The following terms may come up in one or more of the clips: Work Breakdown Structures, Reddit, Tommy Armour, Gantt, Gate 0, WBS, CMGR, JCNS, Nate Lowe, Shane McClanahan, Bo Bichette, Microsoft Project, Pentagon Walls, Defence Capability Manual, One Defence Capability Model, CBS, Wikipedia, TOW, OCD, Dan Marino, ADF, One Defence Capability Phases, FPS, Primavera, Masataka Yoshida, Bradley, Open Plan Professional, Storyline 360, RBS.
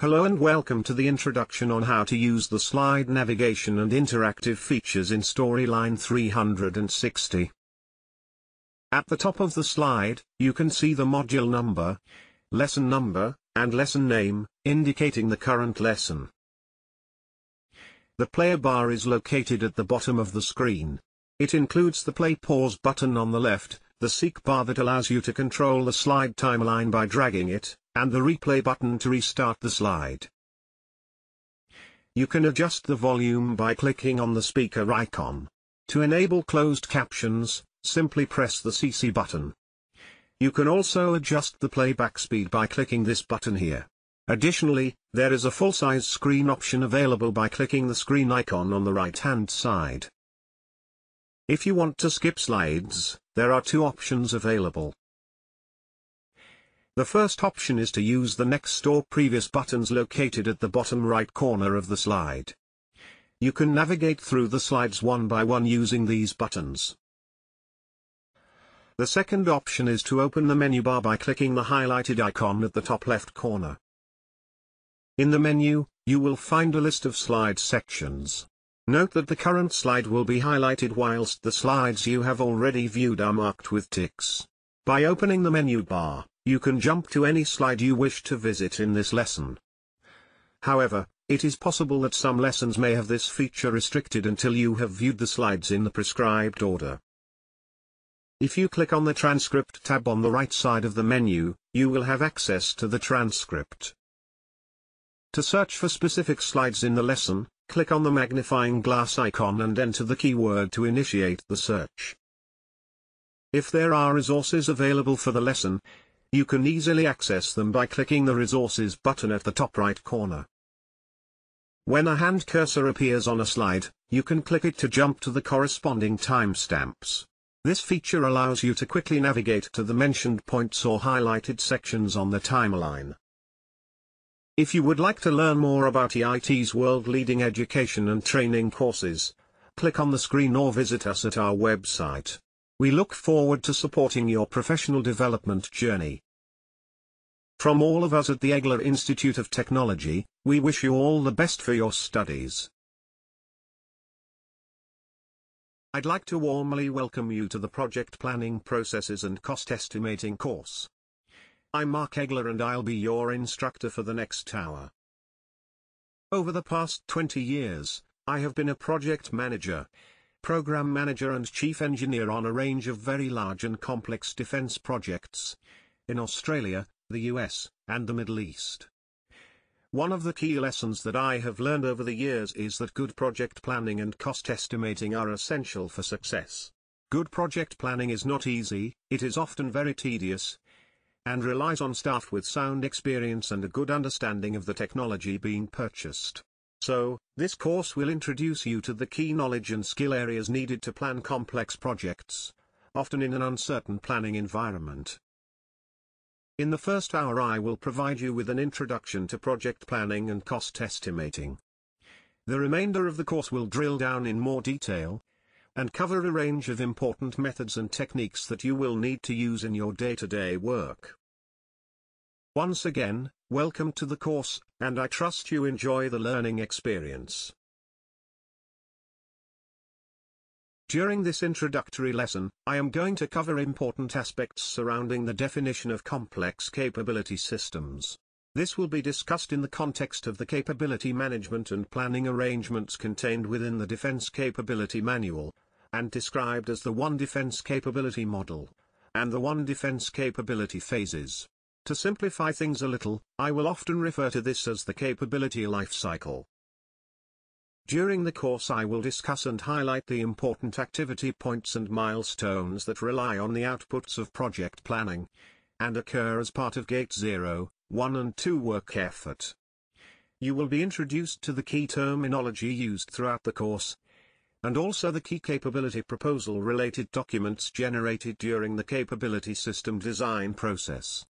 Hello and welcome to the introduction on how to use the slide navigation and interactive features in Storyline 360. At the top of the slide, you can see the module number, lesson number, and lesson name, indicating the current lesson. The player bar is located at the bottom of the screen. It includes the play pause button on the left, the seek bar that allows you to control the slide timeline by dragging it, and the replay button to restart the slide. You can adjust the volume by clicking on the speaker icon. To enable closed captions, simply press the CC button. You can also adjust the playback speed by clicking this button here. Additionally, there is a full-size screen option available by clicking the screen icon on the right-hand side. If you want to skip slides, there are two options available. The first option is to use the next or previous buttons located at the bottom right corner of the slide. You can navigate through the slides one by one using these buttons. The second option is to open the menu bar by clicking the highlighted icon at the top left corner. In the menu, you will find a list of slide sections. Note that the current slide will be highlighted whilst the slides you have already viewed are marked with ticks. By opening the menu bar, you can jump to any slide you wish to visit in this lesson. However, it is possible that some lessons may have this feature restricted until you have viewed the slides in the prescribed order. If you click on the Transcript tab on the right side of the menu, you will have access to the transcript. To search for specific slides in the lesson, click on the magnifying glass icon and enter the keyword to initiate the search. If there are resources available for the lesson, you can easily access them by clicking the Resources button at the top right corner. When a hand cursor appears on a slide, you can click it to jump to the corresponding timestamps. This feature allows you to quickly navigate to the mentioned points or highlighted sections on the timeline. If you would like to learn more about EIT's world-leading education and training courses, click on the screen or visit us at our website. We look forward to supporting your professional development journey. From all of us at the Eggler Institute of Technology, we wish you all the best for your studies. I'd like to warmly welcome you to the Project Planning Processes and Cost Estimating course. I'm Mark Eggler and I'll be your instructor for the next hour. Over the past 20 years, I have been a project manager, program manager and chief engineer on a range of very large and complex defense projects in Australia, the US, and the Middle East. One of the key lessons that I have learned over the years is that good project planning and cost estimating are essential for success. Good project planning is not easy, it is often very tedious, and relies on staff with sound experience and a good understanding of the technology being purchased. So, this course will introduce you to the key knowledge and skill areas needed to plan complex projects, often in an uncertain planning environment. In the first hour, I will provide you with an introduction to project planning and cost estimating. The remainder of the course will drill down in more detail, and cover a range of important methods and techniques that you will need to use in your day-to-day work. Once again, welcome to the course, and I trust you enjoy the learning experience. During this introductory lesson, I am going to cover important aspects surrounding the definition of complex capability systems. This will be discussed in the context of the capability management and planning arrangements contained within the Defence Capability Manual, and described as the One Defence Capability Model, and the One Defence Capability Phases. To simplify things a little, I will often refer to this as the capability life cycle. During the course I will discuss and highlight the important activity points and milestones that rely on the outputs of project planning, and occur as part of Gate 0, 1 and 2 work effort. You will be introduced to the key terminology used throughout the course, and also the key capability proposal related documents generated during the capability system design process.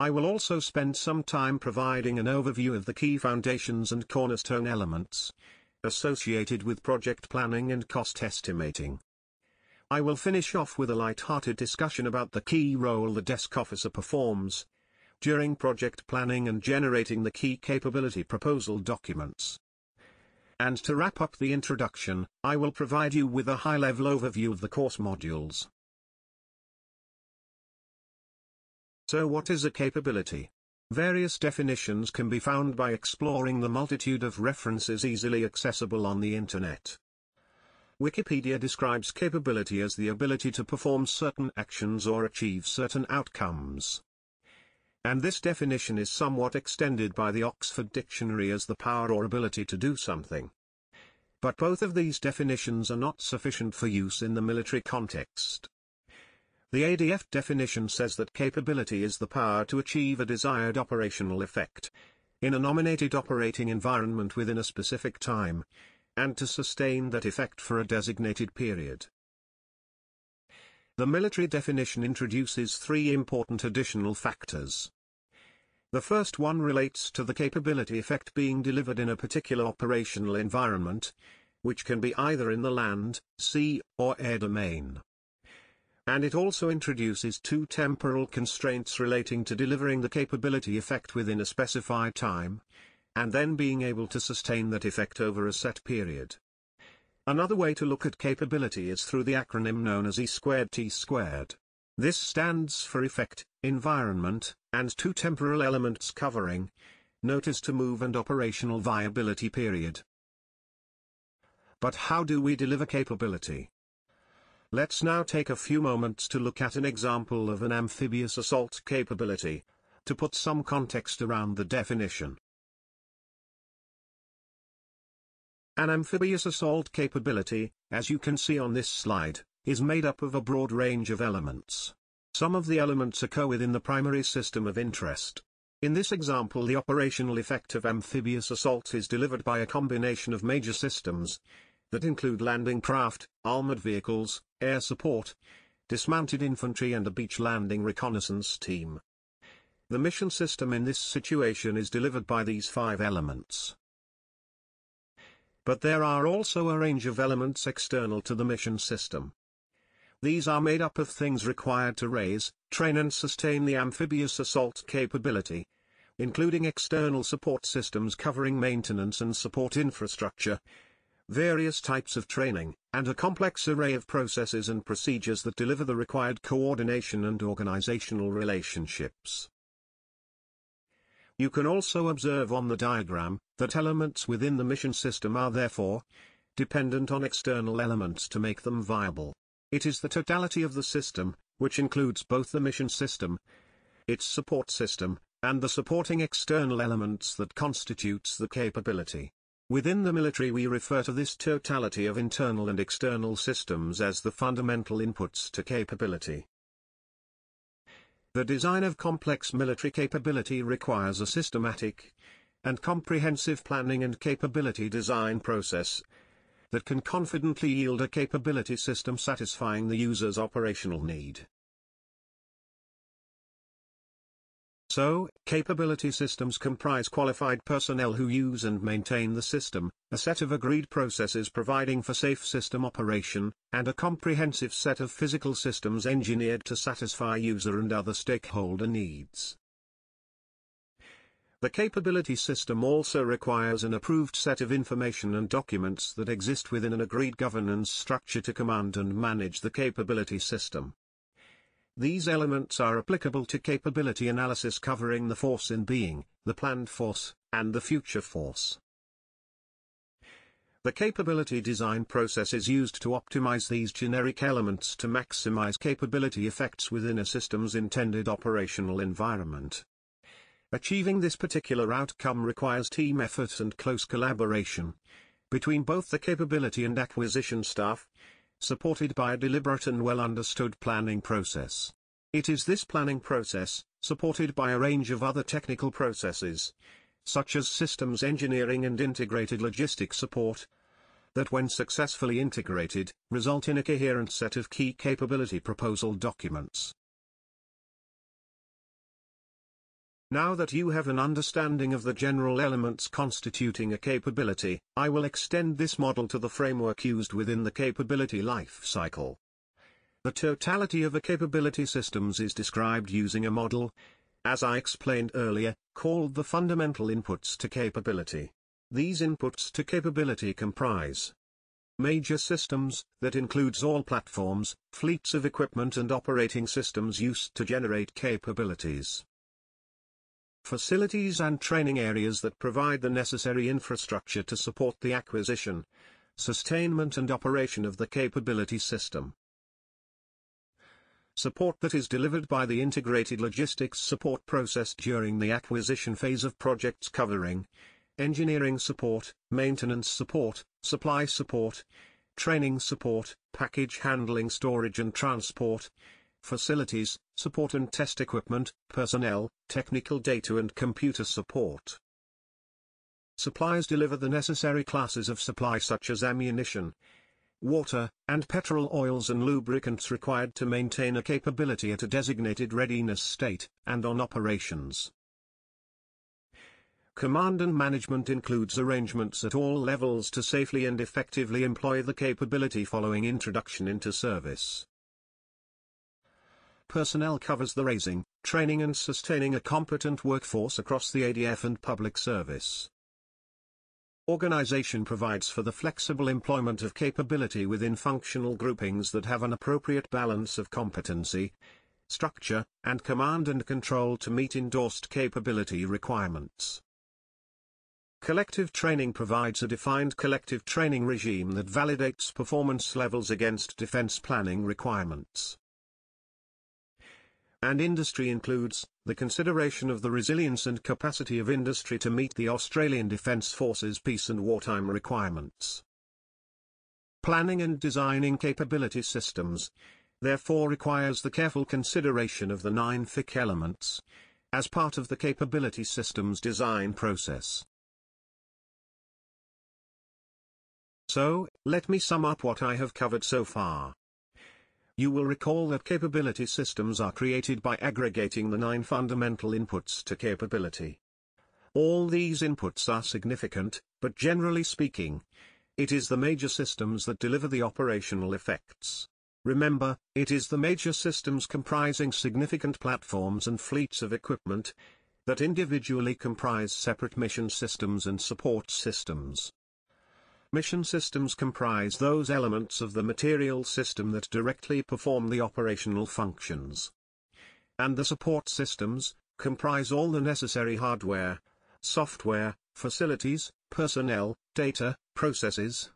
I will also spend some time providing an overview of the key foundations and cornerstone elements associated with project planning and cost estimating. I will finish off with a light-hearted discussion about the key role the desk officer performs, during project planning and generating the key capability proposal documents. And to wrap up the introduction, I will provide you with a high-level overview of the course modules. So what is a capability? Various definitions can be found by exploring the multitude of references easily accessible on the internet. Wikipedia describes capability as the ability to perform certain actions or achieve certain outcomes. And this definition is somewhat extended by the Oxford Dictionary as the power or ability to do something. But both of these definitions are not sufficient for use in the military context. The ADF definition says that capability is the power to achieve a desired operational effect in a nominated operating environment within a specific time, and to sustain that effect for a designated period. The military definition introduces three important additional factors. The first one relates to the capability effect being delivered in a particular operational environment, which can be either in the land, sea, or air domain. And it also introduces two temporal constraints relating to delivering the capability effect within a specified time, and then being able to sustain that effect over a set period. Another way to look at capability is through the acronym known as E squared T squared. This stands for effect, environment, and two temporal elements covering notice to move and operational viability period. But how do we deliver capability? Let's now take a few moments to look at an example of an amphibious assault capability, to put some context around the definition. An amphibious assault capability, as you can see on this slide, is made up of a broad range of elements. Some of the elements occur within the primary system of interest. In this example, the operational effect of amphibious assault is delivered by a combination of major systems that include landing craft, armored vehicles, air support, dismounted infantry, and a beach landing reconnaissance team. The mission system in this situation is delivered by these five elements. But there are also a range of elements external to the mission system. These are made up of things required to raise, train and sustain the amphibious assault capability, including external support systems covering maintenance and support infrastructure, various types of training, and a complex array of processes and procedures that deliver the required coordination and organizational relationships. You can also observe on the diagram that elements within the mission system are therefore dependent on external elements to make them viable. It is the totality of the system, which includes both the mission system, its support system, and the supporting external elements that constitutes the capability. Within the military, we refer to this totality of internal and external systems as the fundamental inputs to capability. The design of complex military capability requires a systematic and comprehensive planning and capability design process that can confidently yield a capability system satisfying the user's operational need. So, capability systems comprise qualified personnel who use and maintain the system, a set of agreed processes providing for safe system operation, and a comprehensive set of physical systems engineered to satisfy user and other stakeholder needs. The capability system also requires an approved set of information and documents that exist within an agreed governance structure to command and manage the capability system. These elements are applicable to capability analysis covering the force in being, the planned force, and the future force. The capability design process is used to optimize these generic elements to maximize capability effects within a system's intended operational environment. Achieving this particular outcome requires team effort and close collaboration between both the capability and acquisition staff, supported by a deliberate and well-understood planning process. It is this planning process, supported by a range of other technical processes, such as systems engineering and integrated logistic support, that when successfully integrated, result in a coherent set of key capability proposal documents. Now that you have an understanding of the general elements constituting a capability, I will extend this model to the framework used within the capability life cycle. The totality of a capability systems is described using a model, as I explained earlier, called the fundamental inputs to capability. These inputs to capability comprise major systems, that includes all platforms, fleets of equipment and operating systems used to generate capabilities. Facilities and training areas that provide the necessary infrastructure to support the acquisition, sustainment and operation of the capability system. Support that is delivered by the integrated logistics support process during the acquisition phase of projects covering engineering support, maintenance support, supply support, training support, package handling, storage and transport, facilities, support and test equipment, personnel, technical data and computer support. Suppliers deliver the necessary classes of supply such as ammunition, water, and petrol oils and lubricants required to maintain a capability at a designated readiness state, and on operations. Command and management includes arrangements at all levels to safely and effectively employ the capability following introduction into service. Personnel covers the raising, training and sustaining a competent workforce across the ADF and public service. Organization provides for the flexible employment of capability within functional groupings that have an appropriate balance of competency, structure, and command and control to meet endorsed capability requirements. Collective training provides a defined collective training regime that validates performance levels against defense planning requirements. And industry includes the consideration of the resilience and capacity of industry to meet the Australian Defence Force's peace and wartime requirements. Planning and designing capability systems, therefore, requires the careful consideration of the 9 FIC elements as part of the capability systems design process. So, let me sum up what I have covered so far. You will recall that capability systems are created by aggregating the 9 fundamental inputs to capability. All these inputs are significant, but generally speaking, it is the major systems that deliver the operational effects. Remember, it is the major systems comprising significant platforms and fleets of equipment that individually comprise separate mission systems and support systems. Mission systems comprise those elements of the material system that directly perform the operational functions. And the support systems comprise all the necessary hardware, software, facilities, personnel, data, processes,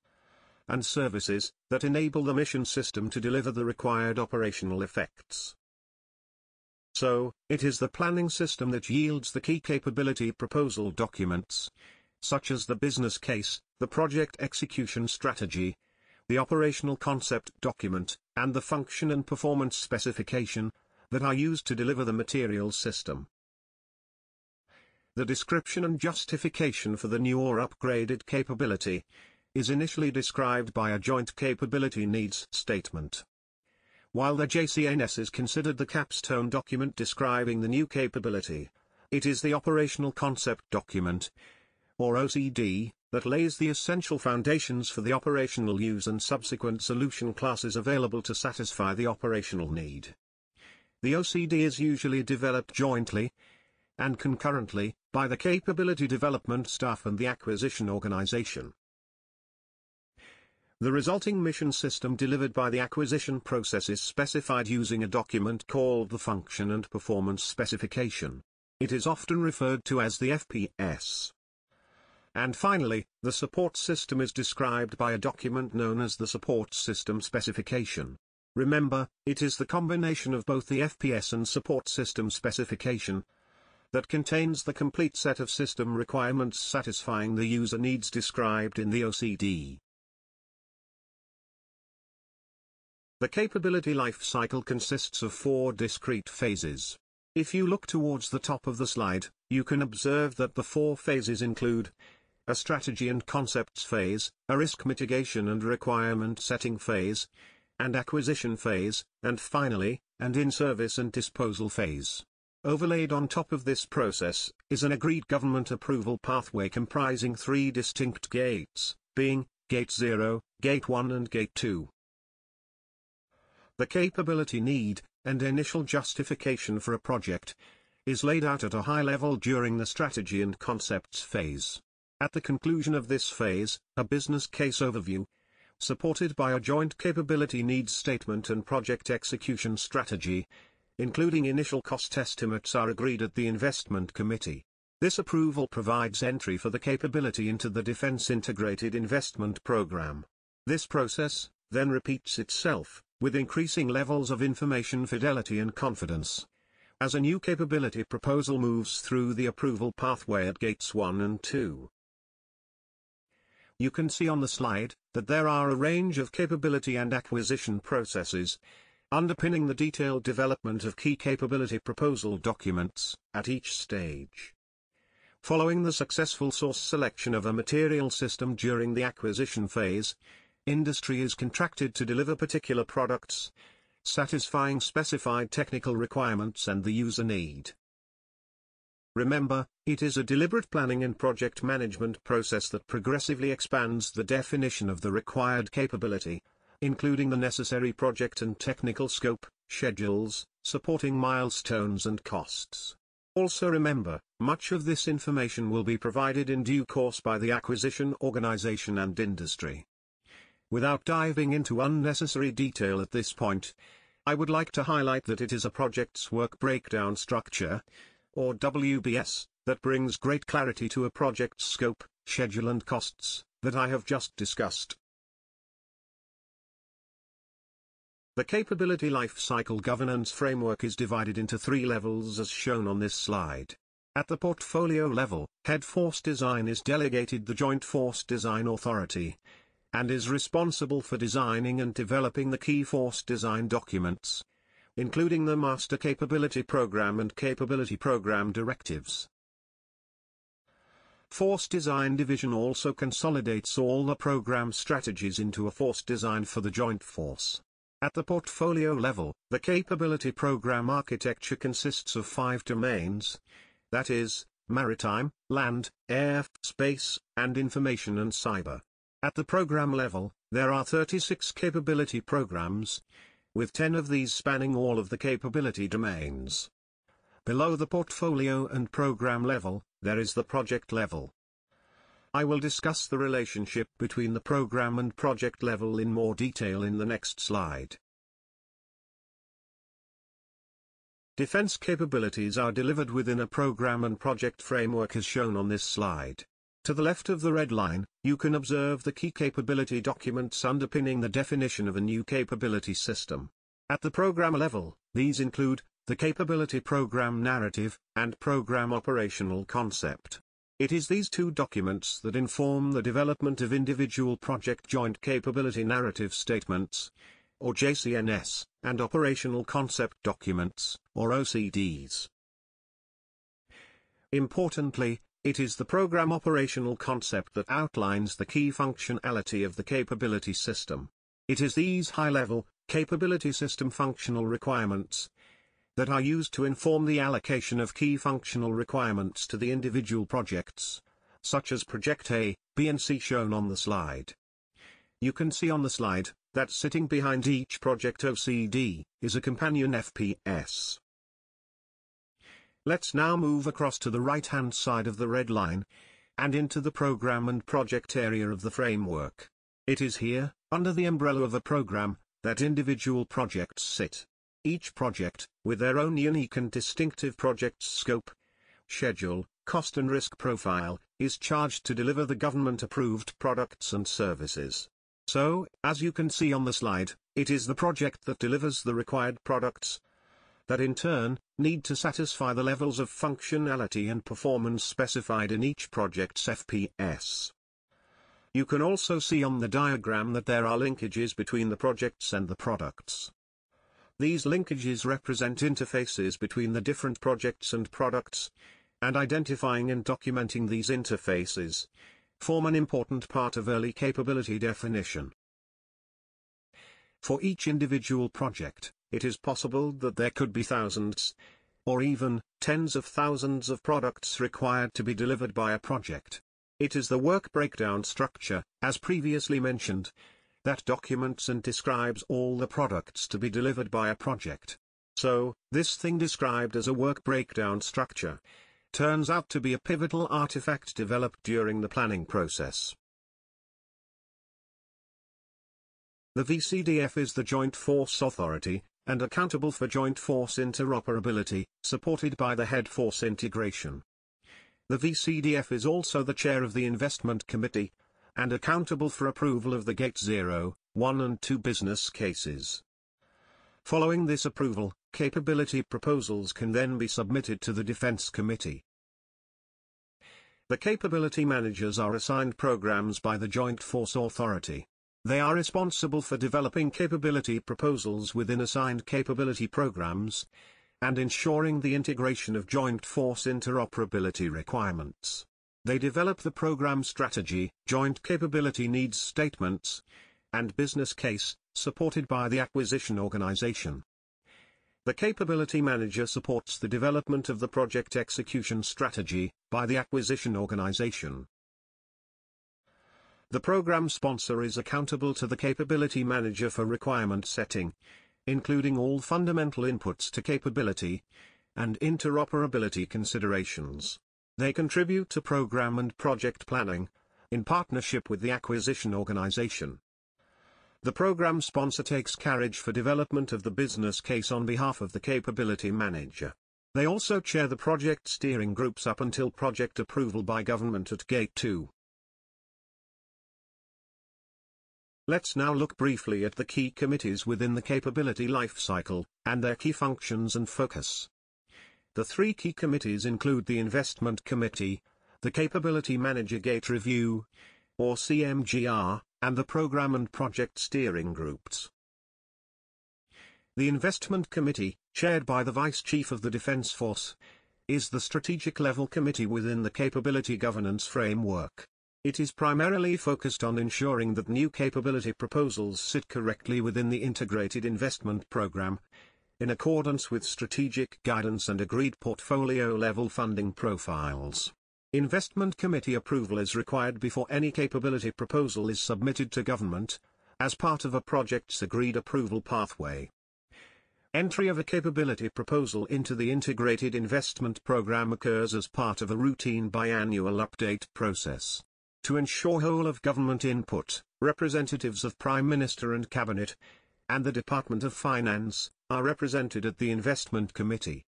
and services that enable the mission system to deliver the required operational effects. So, it is the planning system that yields the key capability proposal documents, such as the business case, the project execution strategy, the operational concept document, and the function and performance specification, that are used to deliver the material system. The description and justification for the new or upgraded capability is initially described by a joint capability needs statement, while the JCNS is considered the capstone document describing the new capability. It is the operational concept document, or OCD, that lays the essential foundations for the operational use and subsequent solution classes available to satisfy the operational need. The OCD is usually developed jointly and concurrently by the capability development staff and the acquisition organization. The resulting mission system delivered by the acquisition process is specified using a document called the function and performance specification. It is often referred to as the FPS. And finally, the support system is described by a document known as the Support System Specification. Remember, it is the combination of both the FPS and Support System Specification that contains the complete set of system requirements satisfying the user needs described in the OCD. The capability life cycle consists of 4 discrete phases. If you look towards the top of the slide, you can observe that the 4 phases include a strategy and concepts phase, a risk mitigation and requirement setting phase, and acquisition phase, and finally, an in-service and disposal phase. Overlaid on top of this process is an agreed government approval pathway comprising 3 distinct gates, being Gate 0, Gate 1 and Gate 2. The capability need and initial justification for a project is laid out at a high level during the strategy and concepts phase. At the conclusion of this phase, a business case overview, supported by a joint capability needs statement and project execution strategy, including initial cost estimates, are agreed at the investment committee. This approval provides entry for the capability into the Defence Integrated Investment Program. This process then repeats itself, with increasing levels of information fidelity and confidence, as a new capability proposal moves through the approval pathway at gates 1 and 2. You can see on the slide that there are a range of capability and acquisition processes underpinning the detailed development of key capability proposal documents at each stage. Following the successful source selection of a material system during the acquisition phase, industry is contracted to deliver particular products, satisfying specified technical requirements and the user need. Remember, it is a deliberate planning and project management process that progressively expands the definition of the required capability, including the necessary project and technical scope, schedules, supporting milestones and costs. Also remember, much of this information will be provided in due course by the acquisition organization and industry. Without diving into unnecessary detail at this point, I would like to highlight that it is a project's work breakdown structure, or WBS, that brings great clarity to a project's scope, schedule and costs, that I have just discussed. The Capability Lifecycle Governance Framework is divided into three levels as shown on this slide. At the portfolio level, Head Force Design is delegated the Joint Force Design Authority, and is responsible for designing and developing the key force design documents, including the Master Capability Program and Capability Program directives. Force Design Division also consolidates all the program strategies into a force design for the joint force. At the portfolio level, the capability program architecture consists of 5 domains, that is, maritime, land, air, space, and information and cyber. At the program level, there are 36 capability programs, with 10 of these spanning all of the capability domains. Below the portfolio and program level, there is the project level. I will discuss the relationship between the program and project level in more detail in the next slide. Defense capabilities are delivered within a program and project framework as shown on this slide. To the left of the red line, you can observe the key capability documents underpinning the definition of a new capability system. At the program level, these include the capability program narrative and program operational concept. It is these two documents that inform the development of individual project joint capability narrative statements, or JCNS, and operational concept documents, or OCDs. Importantly, it is the program operational concept that outlines the key functionality of the capability system. It is these high-level, capability system functional requirements that are used to inform the allocation of key functional requirements to the individual projects, such as Project A, B and C shown on the slide. You can see on the slide that sitting behind each project OCD is a companion FPS. Let's now move across to the right-hand side of the red line, and into the program and project area of the framework. It is here, under the umbrella of a program, that individual projects sit. Each project, with their own unique and distinctive project scope, schedule, cost and risk profile, is charged to deliver the government-approved products and services. So, as you can see on the slide, it is the project that delivers the required products, that in turn, need to satisfy the levels of functionality and performance specified in each project's FPS. You can also see on the diagram that there are linkages between the projects and the products. These linkages represent interfaces between the different projects and products, and identifying and documenting these interfaces form an important part of early capability definition. For each individual project, it is possible that there could be thousands, or even tens of thousands of products required to be delivered by a project. It is the work breakdown structure, as previously mentioned, that documents and describes all the products to be delivered by a project. So, this thing described as a work breakdown structure turns out to be a pivotal artifact developed during the planning process. The VCDF is the Joint Force Authority, and accountable for Joint Force interoperability, supported by the Head Force integration. The VCDF is also the chair of the Investment Committee, and accountable for approval of the Gate 0, 1 and 2 business cases. Following this approval, capability proposals can then be submitted to the Defense Committee. The capability managers are assigned programs by the Joint Force Authority. They are responsible for developing capability proposals within assigned capability programs, and ensuring the integration of joint force interoperability requirements. They develop the program strategy, joint capability needs statements, and business case, supported by the acquisition organization. The capability manager supports the development of the project execution strategy, by the acquisition organization. The program sponsor is accountable to the capability manager for requirement setting, including all fundamental inputs to capability and interoperability considerations. They contribute to program and project planning, in partnership with the acquisition organization. The program sponsor takes carriage for development of the business case on behalf of the capability manager. They also chair the project steering groups up until project approval by government at Gate 2. Let's now look briefly at the key committees within the capability lifecycle, and their key functions and focus. The three key committees include the Investment Committee, the Capability Manager Gate Review, or CMGR, and the Program and Project Steering Groups. The Investment Committee, chaired by the Vice Chief of the Defense Force, is the strategic-level committee within the capability governance framework. It is primarily focused on ensuring that new capability proposals sit correctly within the Integrated Investment Program, in accordance with strategic guidance and agreed portfolio-level funding profiles. Investment Committee approval is required before any capability proposal is submitted to government, as part of a project's agreed approval pathway. Entry of a capability proposal into the Integrated Investment Program occurs as part of a routine biannual update process. To ensure whole of government input, representatives of Prime Minister and Cabinet, and the Department of Finance, are represented at the Investment Committee.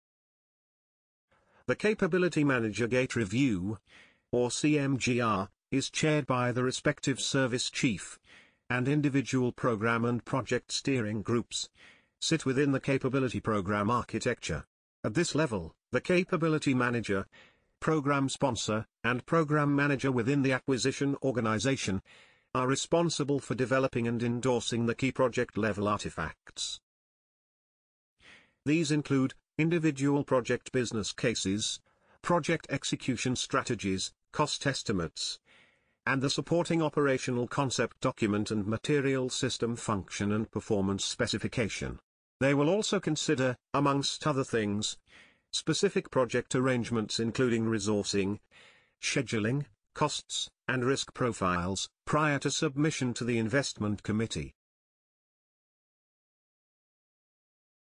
The Capability Manager Gate Review, or CMGR, is chaired by the respective service chief, and individual program and project steering groups sit within the capability program architecture. At this level, the capability manager, program sponsor, and program manager within the acquisition organization are responsible for developing and endorsing the key project-level artifacts. These include individual project business cases, project execution strategies, cost estimates, and the supporting operational concept document and material system function and performance specification. They will also consider, amongst other things, specific project arrangements including resourcing, scheduling, costs, and risk profiles, prior to submission to the Investment Committee.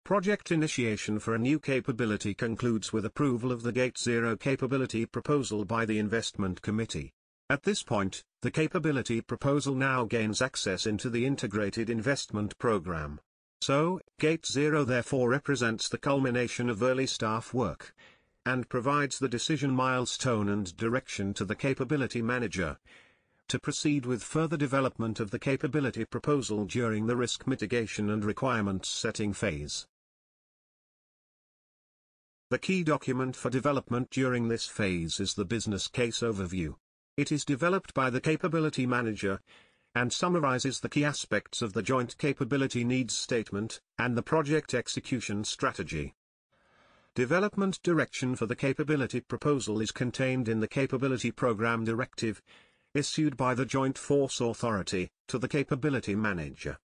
Project initiation for a new capability concludes with approval of the Gate 0 capability proposal by the Investment Committee. At this point, the capability proposal now gains access into the Integrated Investment Program. So, Gate 0 therefore represents the culmination of early staff work, and provides the decision milestone and direction to the capability manager, to proceed with further development of the capability proposal during the risk mitigation and requirements setting phase. The key document for development during this phase is the business case overview. It is developed by the capability manager, and summarizes the key aspects of the Joint Capability Needs Statement, and the Project Execution Strategy. Development direction for the capability proposal is contained in the Capability Program Directive, issued by the Joint Force Authority, to the Capability Manager.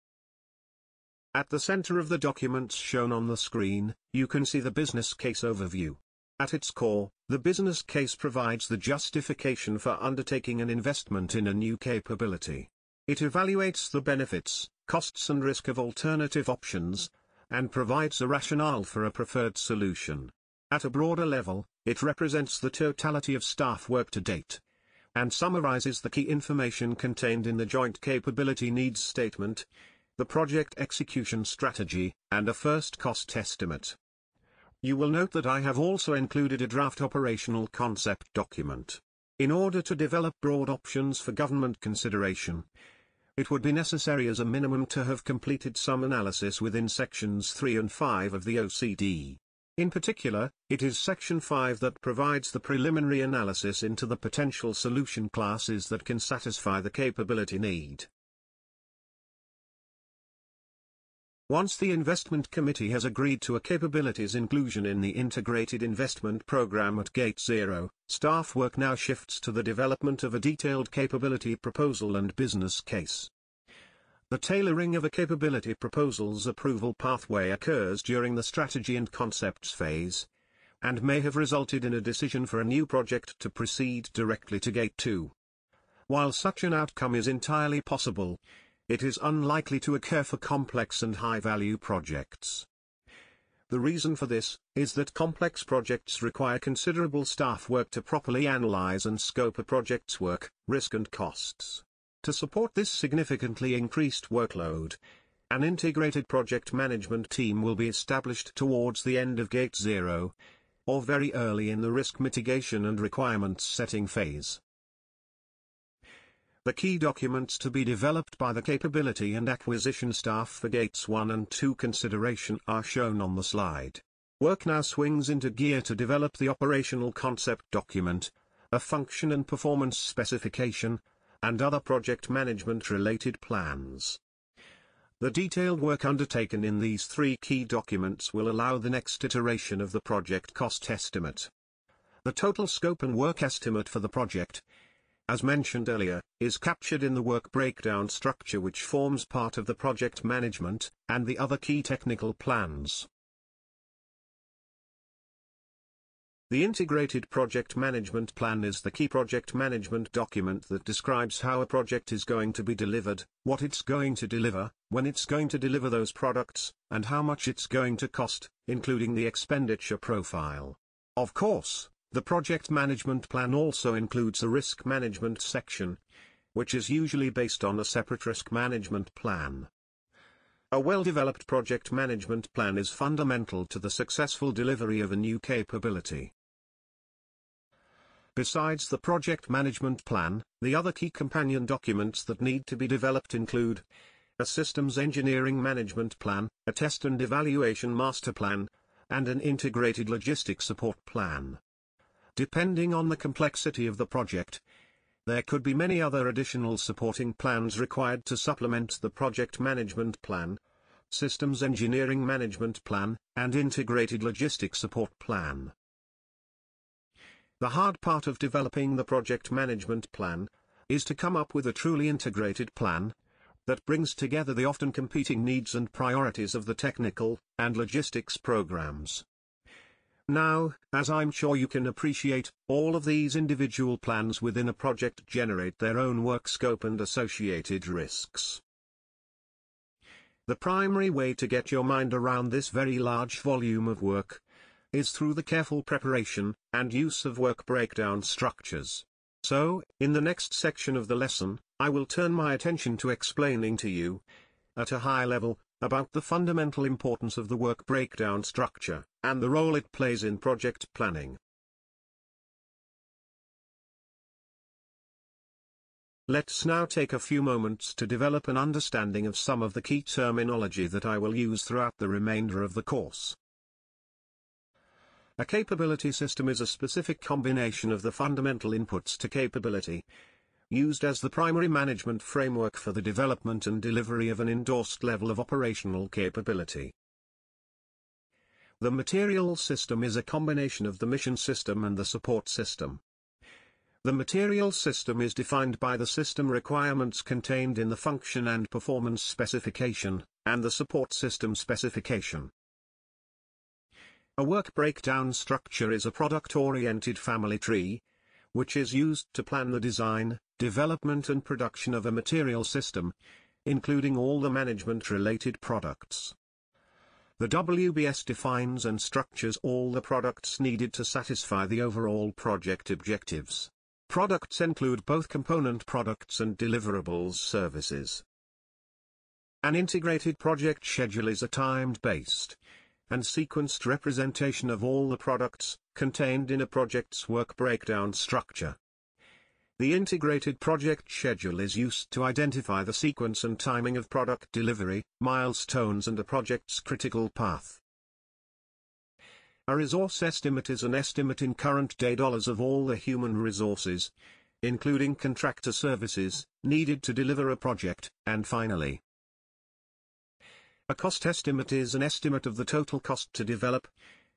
At the center of the documents shown on the screen, you can see the Business Case Overview. At its core, the business case provides the justification for undertaking an investment in a new capability. It evaluates the benefits, costs and risk of alternative options, and provides a rationale for a preferred solution. At a broader level, it represents the totality of staff work to date, and summarizes the key information contained in the Joint Capability Needs Statement, the project execution strategy, and a first cost estimate. You will note that I have also included a draft operational concept document. In order to develop broad options for government consideration, it would be necessary as a minimum to have completed some analysis within sections 3 and 5 of the OCD. In particular, it is section 5 that provides the preliminary analysis into the potential solution classes that can satisfy the capability need. Once the investment committee has agreed to a capabilities inclusion in the Integrated Investment Program at Gate 0, staff work now shifts to the development of a detailed capability proposal and business case. The tailoring of a capability proposal's approval pathway occurs during the strategy and concepts phase, and may have resulted in a decision for a new project to proceed directly to Gate 2. While such an outcome is entirely possible, it is unlikely to occur for complex and high-value projects. The reason for this is that complex projects require considerable staff work to properly analyze and scope a project's work, risk and costs. To support this significantly increased workload, an integrated project management team will be established towards the end of Gate 0, or very early in the risk mitigation and requirements setting phase. The key documents to be developed by the capability and acquisition staff for Gates 1 and 2 consideration are shown on the slide. Work now swings into gear to develop the operational concept document, a function and performance specification, and other project management-related plans. The detailed work undertaken in these three key documents will allow the next iteration of the project cost estimate. The total scope and work estimate for the project, as mentioned earlier, is captured in the work breakdown structure which forms part of the project management, and the other key technical plans. The Integrated Project Management Plan is the key project management document that describes how a project is going to be delivered, what it's going to deliver, when it's going to deliver those products, and how much it's going to cost, including the expenditure profile. Of course, the project management plan also includes a risk management section, which is usually based on a separate risk management plan. A well-developed project management plan is fundamental to the successful delivery of a new capability. Besides the project management plan, the other key companion documents that need to be developed include a systems engineering management plan, a test and evaluation master plan, and an integrated logistics support plan. Depending on the complexity of the project, there could be many other additional supporting plans required to supplement the project management plan, systems engineering management plan, and integrated logistics support plan. The hard part of developing the project management plan is to come up with a truly integrated plan that brings together the often competing needs and priorities of the technical and logistics programs. Now, as I'm sure you can appreciate, all of these individual plans within a project generate their own work scope and associated risks. The primary way to get your mind around this very large volume of work is through the careful preparation and use of work breakdown structures. So, in the next section of the lesson, I will turn my attention to explaining to you, at a high level, about the fundamental importance of the work breakdown structure, and the role it plays in project planning. Let's now take a few moments to develop an understanding of some of the key terminology that I will use throughout the remainder of the course. A capability system is a specific combination of the fundamental inputs to capability, used as the primary management framework for the development and delivery of an endorsed level of operational capability. The material system is a combination of the mission system and the support system. The material system is defined by the system requirements contained in the function and performance specification, and the support system specification. A work breakdown structure is a product-oriented family tree, which is used to plan the design, development and production of a material system, including all the management-related products. The WBS defines and structures all the products needed to satisfy the overall project objectives. Products include both component products and deliverables services. An integrated project schedule is a timed-based and sequenced representation of all the products contained in a project's work breakdown structure. The integrated project schedule is used to identify the sequence and timing of product delivery, milestones and the project's critical path. A resource estimate is an estimate in current day dollars of all the human resources, including contractor services, needed to deliver a project, and finally, a cost estimate is an estimate of the total cost to develop,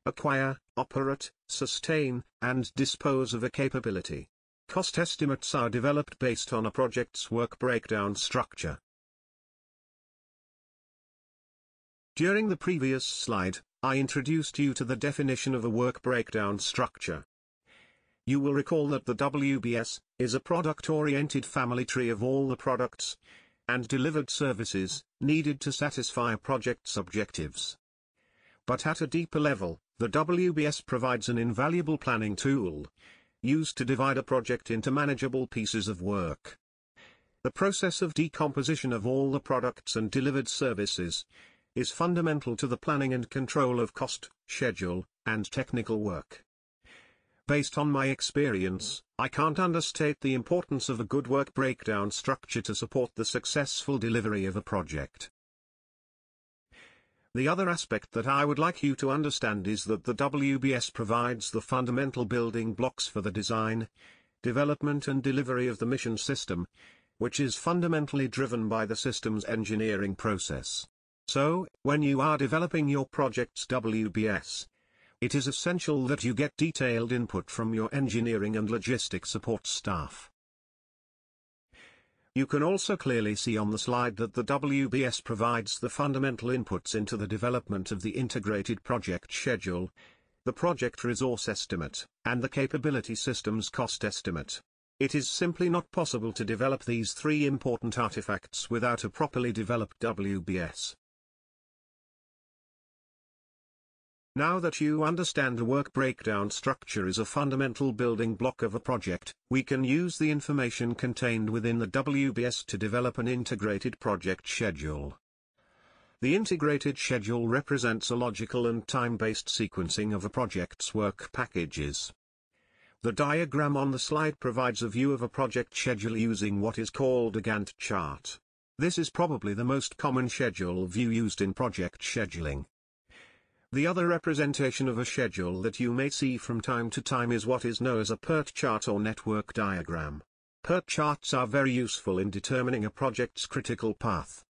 acquire, operate, sustain, and dispose of a capability. Cost estimates are developed based on a project's work breakdown structure. During the previous slide, I introduced you to the definition of a work breakdown structure. You will recall that the WBS is a product-oriented family tree of all the products and delivered services needed to satisfy a project's objectives. But at a deeper level, the WBS provides an invaluable planning tool, used to divide a project into manageable pieces of work. The process of decomposition of all the products and delivered services is fundamental to the planning and control of cost, schedule, and technical work. Based on my experience, I can't understate the importance of a good work breakdown structure to support the successful delivery of a project. The other aspect that I would like you to understand is that the WBS provides the fundamental building blocks for the design, development and delivery of the mission system, which is fundamentally driven by the systems engineering process. So, when you are developing your project's WBS, it is essential that you get detailed input from your engineering and logistics support staff. You can also clearly see on the slide that the WBS provides the fundamental inputs into the development of the integrated project schedule, the project resource estimate, and the capability systems cost estimate. It is simply not possible to develop these three important artifacts without a properly developed WBS. Now that you understand the work breakdown structure is a fundamental building block of a project, we can use the information contained within the WBS to develop an integrated project schedule. The integrated schedule represents a logical and time-based sequencing of a project's work packages. The diagram on the slide provides a view of a project schedule using what is called a Gantt chart. This is probably the most common schedule view used in project scheduling. The other representation of a schedule that you may see from time to time is what is known as a PERT chart or network diagram. PERT charts are very useful in determining a project's critical path.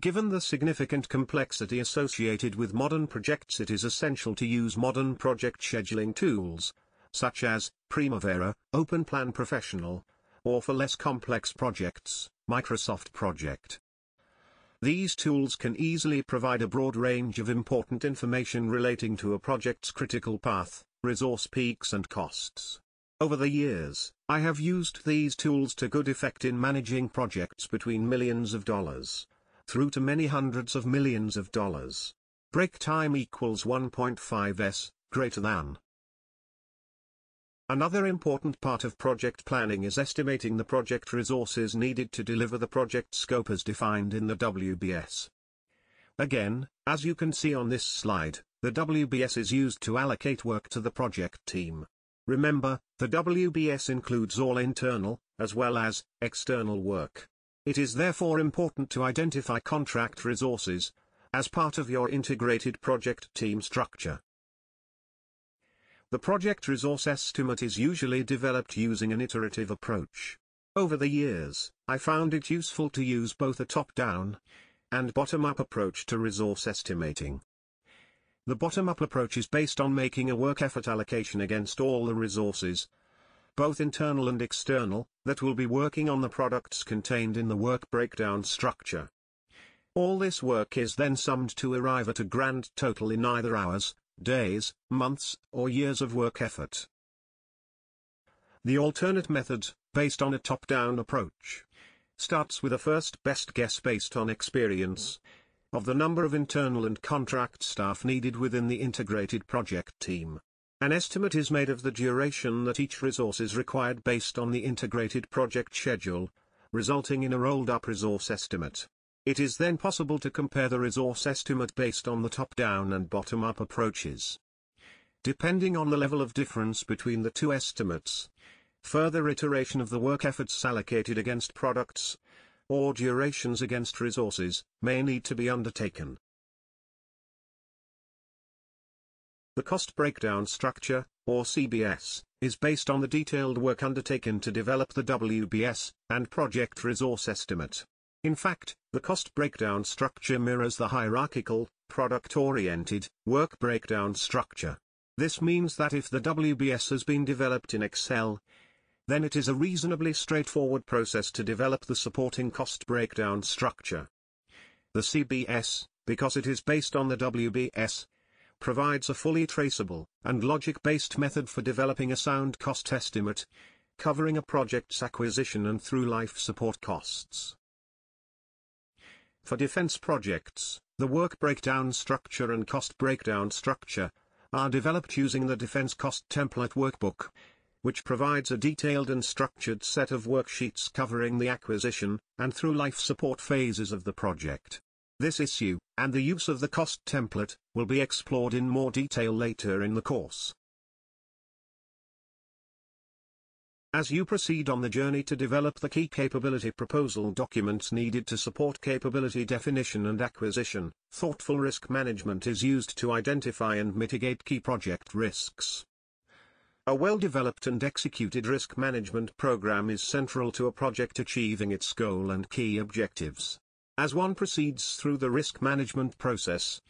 Given the significant complexity associated with modern projects, it is essential to use modern project scheduling tools, such as Primavera, Open Plan Professional, or for less complex projects, Microsoft Project. These tools can easily provide a broad range of important information relating to a project's critical path, resource peaks and costs. Over the years, I have used these tools to good effect in managing projects between millions of dollars, through to many hundreds of millions of dollars. Break time equals 1.5s, greater than. Another important part of project planning is estimating the project resources needed to deliver the project scope as defined in the WBS. Again, as you can see on this slide, the WBS is used to allocate work to the project team. Remember, the WBS includes all internal, as well as, external work. It is therefore important to identify contract resources, as part of your integrated project team structure. The project resource estimate is usually developed using an iterative approach. Over the years, I found it useful to use both a top-down and bottom-up approach to resource estimating. The bottom-up approach is based on making a work effort allocation against all the resources, both internal and external, that will be working on the products contained in the work breakdown structure. All this work is then summed to arrive at a grand total in either hours, days, months, or years of work effort. The alternate method, based on a top-down approach, starts with a first best guess based on experience, of the number of internal and contract staff needed within the integrated project team. An estimate is made of the duration that each resource is required based on the integrated project schedule, resulting in a rolled-up resource estimate. It is then possible to compare the resource estimate based on the top-down and bottom-up approaches, depending on the level of difference between the two estimates. Further iteration of the work efforts allocated against products, or durations against resources, may need to be undertaken. The cost breakdown structure, or CBS, is based on the detailed work undertaken to develop the WBS and project resource estimate. In fact, the cost breakdown structure mirrors the hierarchical, product-oriented, work breakdown structure. This means that if the WBS has been developed in Excel, then it is a reasonably straightforward process to develop the supporting cost breakdown structure. The CBS, because it is based on the WBS, provides a fully traceable and logic-based method for developing a sound cost estimate, covering a project's acquisition and through-life support costs. For defense projects, the work breakdown structure and cost breakdown structure are developed using the Defense Cost Template Workbook, which provides a detailed and structured set of worksheets covering the acquisition and through-life support phases of the project. This issue, and the use of the cost template, will be explored in more detail later in the course. As you proceed on the journey to develop the key capability proposal documents needed to support capability definition and acquisition, thoughtful risk management is used to identify and mitigate key project risks. A well-developed and executed risk management program is central to a project achieving its goal and key objectives. As one proceeds through the risk management process,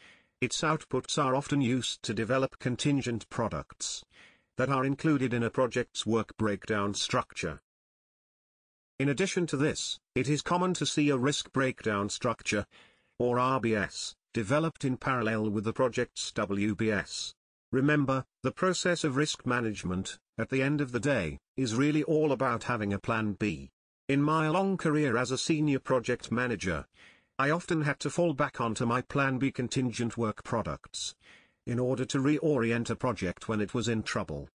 its outputs are often used to develop contingent products that are included in a project's work breakdown structure. In addition to this, it is common to see a risk breakdown structure, or RBS, developed in parallel with the project's WBS. Remember, the process of risk management, at the end of the day, is really all about having a plan B. In my long career as a senior project manager, I often had to fall back onto my plan B contingent work products, in order to reorient a project when it was in trouble.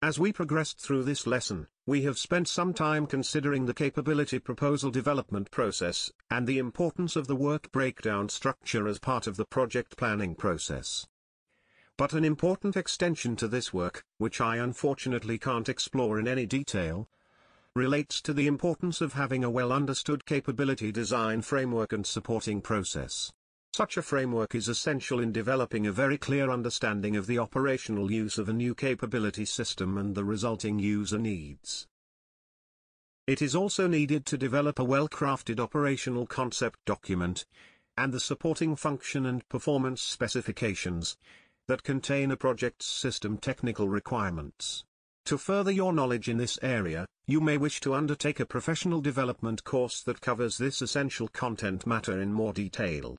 As we progressed through this lesson, we have spent some time considering the capability proposal development process, and the importance of the work breakdown structure as part of the project planning process. But an important extension to this work, which I unfortunately can't explore in any detail, relates to the importance of having a well-understood capability design framework and supporting process. Such a framework is essential in developing a very clear understanding of the operational use of a new capability system and the resulting user needs. It is also needed to develop a well-crafted operational concept document, and the supporting function and performance specifications, that contain a project's system technical requirements. To further your knowledge in this area, you may wish to undertake a professional development course that covers this essential content matter in more detail.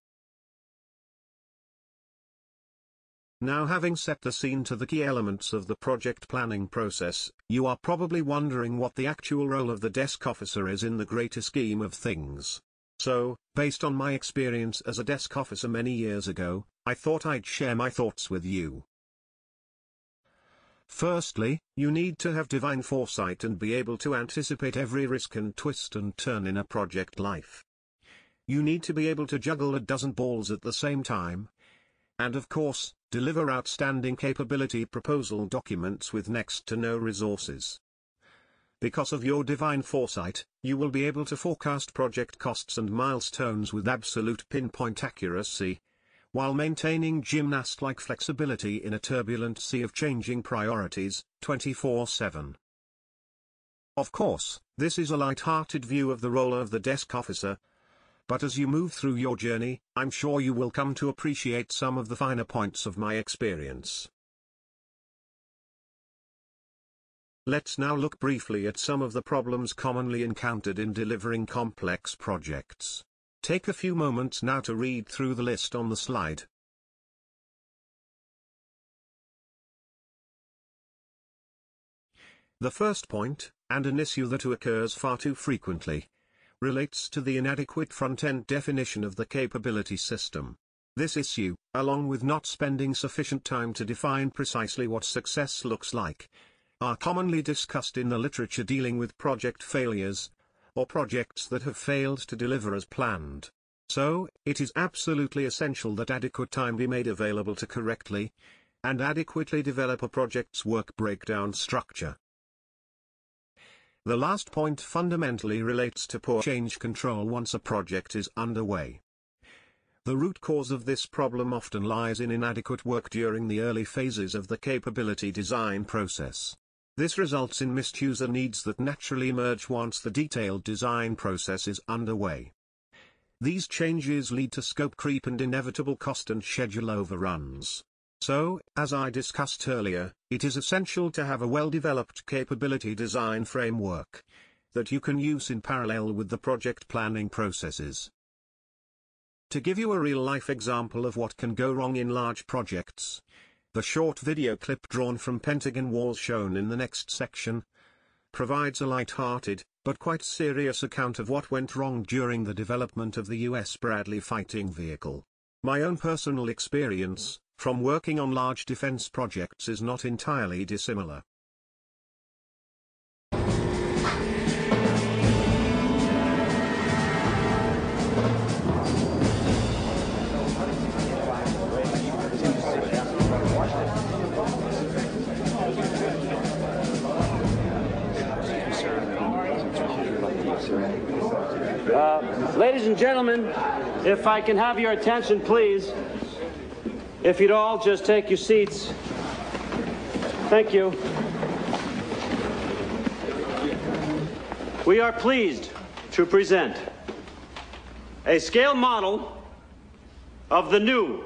Now, having set the scene to the key elements of the project planning process, you are probably wondering what the actual role of the desk officer is in the greater scheme of things. So, based on my experience as a desk officer many years ago, I thought I'd share my thoughts with you. Firstly, you need to have divine foresight and be able to anticipate every risk and twist and turn in a project life. You need to be able to juggle a dozen balls at the same time, and of course, deliver outstanding capability proposal documents with next to no resources. Because of your divine foresight, you will be able to forecast project costs and milestones with absolute pinpoint accuracy, while maintaining gymnast-like flexibility in a turbulent sea of changing priorities, 24/7. Of course, this is a light-hearted view of the role of the desk officer, but as you move through your journey, I'm sure you will come to appreciate some of the finer points of my experience. Let's now look briefly at some of the problems commonly encountered in delivering complex projects. Take a few moments now to read through the list on the slide. The first point, and an issue that occurs far too frequently, relates to the inadequate front-end definition of the capability system. This issue, along with not spending sufficient time to define precisely what success looks like, are commonly discussed in the literature dealing with project failures, or projects that have failed to deliver as planned. So, it is absolutely essential that adequate time be made available to correctly and adequately develop a project's work breakdown structure. The last point fundamentally relates to poor change control once a project is underway. The root cause of this problem often lies in inadequate work during the early phases of the capability design process. This results in missed user needs that naturally emerge once the detailed design process is underway. These changes lead to scope creep and inevitable cost and schedule overruns. So, as I discussed earlier, it is essential to have a well-developed capability design framework that you can use in parallel with the project planning processes. To give you a real-life example of what can go wrong in large projects, the short video clip drawn from Pentagon Walls shown in the next section provides a light-hearted, but quite serious account of what went wrong during the development of the U.S. Bradley fighting vehicle. My own personal experience, from working on large defense projects, is not entirely dissimilar. Ladies and gentlemen, if I can have your attention, please. If you'd all just take your seats. Thank you. We are pleased to present a scale model of the new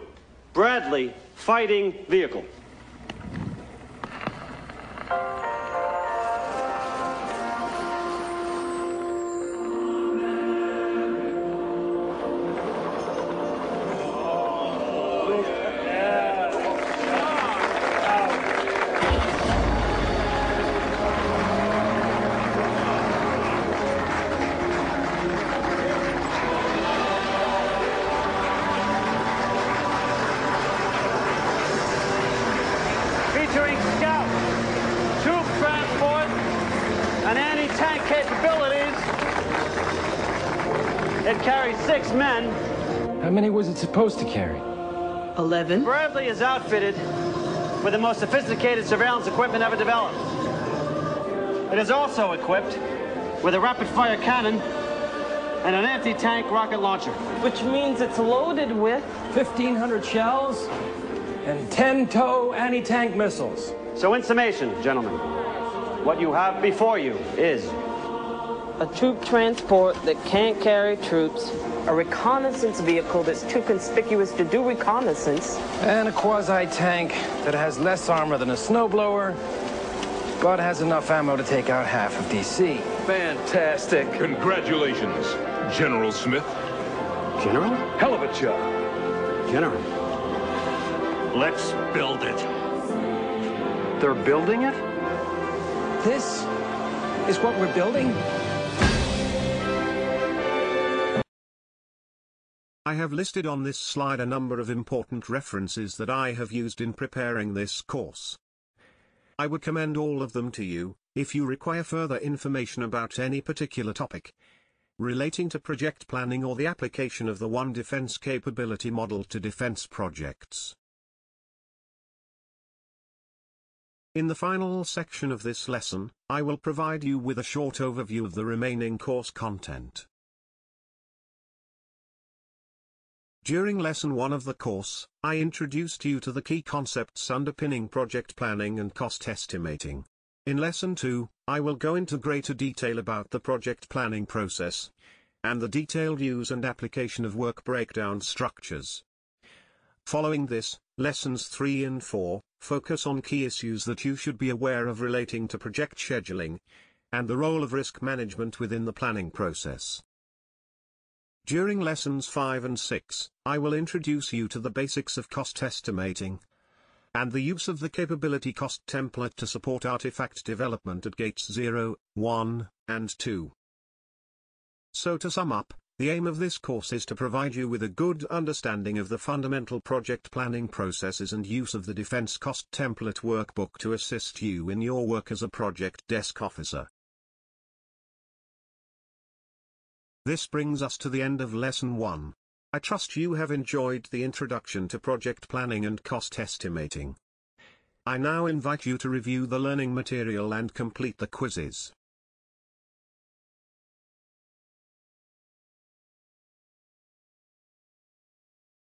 Bradley fighting vehicle. Supposed to carry 11. Bradley is outfitted with the most sophisticated surveillance equipment ever developed. It is also equipped with a rapid-fire cannon and an anti-tank rocket launcher, which means it's loaded with 1,500 shells and 10 TOW anti-tank missiles. So, in summation, gentlemen, what you have before you is a troop transport that can't carry troops, a reconnaissance vehicle that's too conspicuous to do reconnaissance, and a quasi-tank that has less armor than a snowblower, but has enough ammo to take out half of DC. Fantastic. Congratulations, General Smith. General? Hell of a job. General. Let's build it. They're building it? This is what we're building? I have listed on this slide a number of important references that I have used in preparing this course. I would commend all of them to you, if you require further information about any particular topic relating to project planning or the application of the One Defence Capability Model to defence projects. In the final section of this lesson, I will provide you with a short overview of the remaining course content. During Lesson 1 of the course, I introduced you to the key concepts underpinning project planning and cost estimating. In Lesson 2, I will go into greater detail about the project planning process, and the detailed use and application of work breakdown structures. Following this, Lessons 3 and 4 focus on key issues that you should be aware of relating to project scheduling, and the role of risk management within the planning process. During Lessons 5 and 6, I will introduce you to the basics of cost estimating, and the use of the Capability Cost Template to support artifact development at Gates 0, 1, and 2. So to sum up, the aim of this course is to provide you with a good understanding of the fundamental project planning processes and use of the Defence Cost Template Workbook to assist you in your work as a project desk officer. This brings us to the end of Lesson 1. I trust you have enjoyed the introduction to project planning and cost estimating. I now invite you to review the learning material and complete the quizzes.